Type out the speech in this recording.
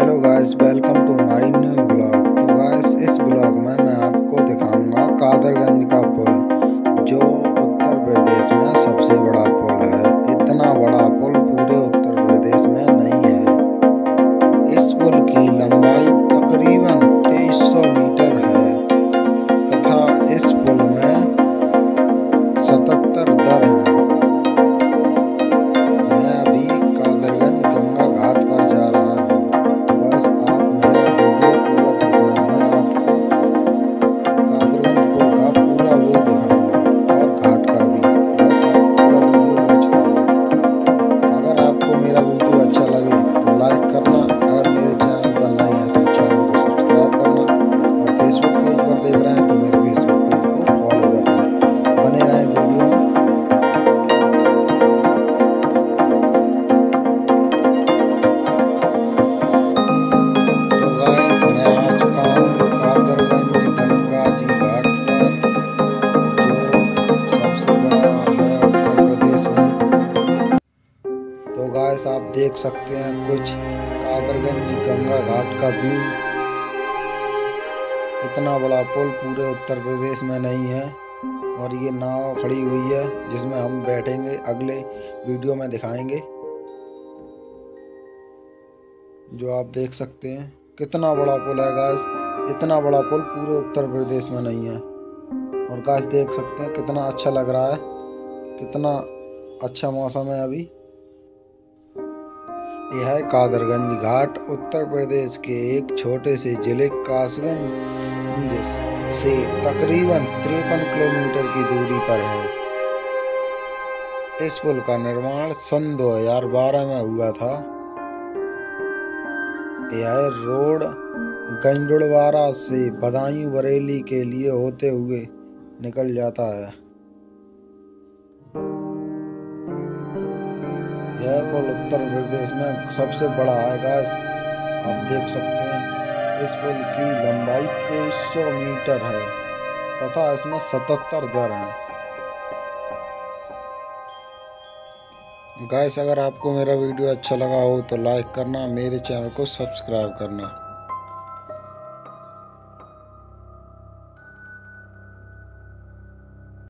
Hello guys, welcome to my new blog. तो guys, इस blog में मैं आपको दिखाऊंगा कादरगंज का पुल, जो उत्तर प्रदेश में सबसे बड़ा पुल है। इतना बड़ा पुल पूरे उत्तर प्रदेश में नहीं है। इस पुल की लंबाई तकरीबन 2300 मीटर है तथा इस पुल में 77 दर हैं। आप देख सकते हैं कुछ कादरगंज गंगा घाट का व्यू। इतना बड़ा पुल पूरे उत्तर प्रदेश में नहीं है। और ये नाव खड़ी हुई है जिसमें हम बैठेंगे, अगले वीडियो में दिखाएंगे। जो आप देख सकते हैं कितना बड़ा पुल है गाइस। इतना बड़ा पुल पूरे उत्तर प्रदेश में नहीं है। और गाइस देख सकते हैं कितना अच्छा लग रहा है, कितना अच्छा मौसम है अभी। यह है कादरगंज घाट। उत्तर प्रदेश के एक छोटे से जिले कासगंज से तकरीबन 53 किलोमीटर की दूरी पर है। इस पुल का निर्माण सन 2012 में हुआ था। यह रोड गंडुड़वारा से बदायूं बरेली के लिए होते हुए निकल जाता है। यह पुल उत्तर प्रदेश में सबसे बड़ा है गाइस। आप देख सकते हैं इस पुल की लंबाई 2300 मीटर है तथा इसमें 77 दर हैं। गाइस, अगर आपको मेरा वीडियो अच्छा लगा हो तो लाइक करना, मेरे चैनल को सब्सक्राइब करना।